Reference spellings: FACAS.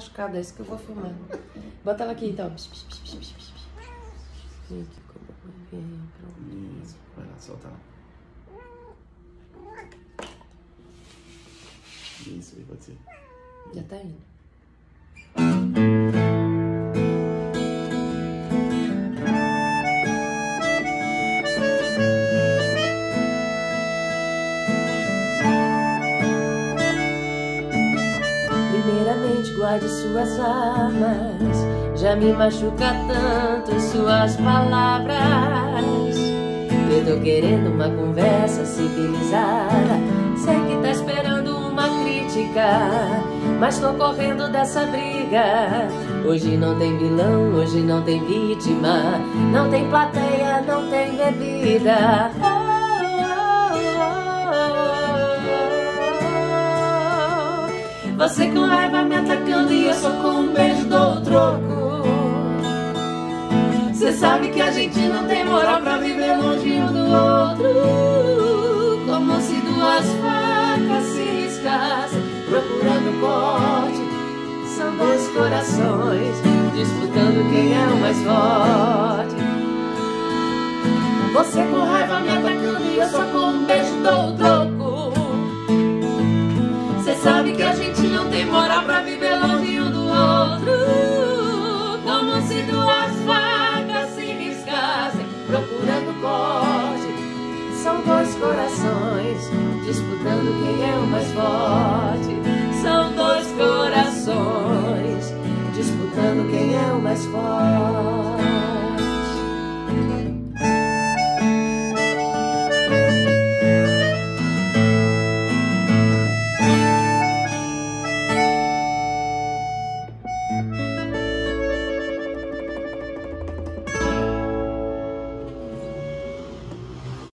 lascada, é isso que eu vou filmar. Bota ela aqui então. Vem aqui, vem, pronto. Isso, vai lá, solta ela. Isso, aí pode ser. Já tá indo. Primeiramente, guarde suas armas. Já me machuca tanto suas palavras. Eu tô querendo uma conversa civilizada. Sei que tá esperando uma crítica, mas tô correndo dessa briga. Hoje não tem vilão, hoje não tem vítima. Não tem plateia, não tem bebida. Você com raiva me atacando e eu só com um beijo dou o troco. Você sabe que a gente não tem moral pra viver longe um do outro. Como se duas facas se riscassem procurando corte. São dois corações disputando quem é o mais forte. Você com raiva me atacando e eu só com um beijo dou o troco. Você sabe que a gente não tem moral pra viver longe um do outro. Como se duas facas se riscassem procurando corte. São dois corações disputando quem é o mais forte.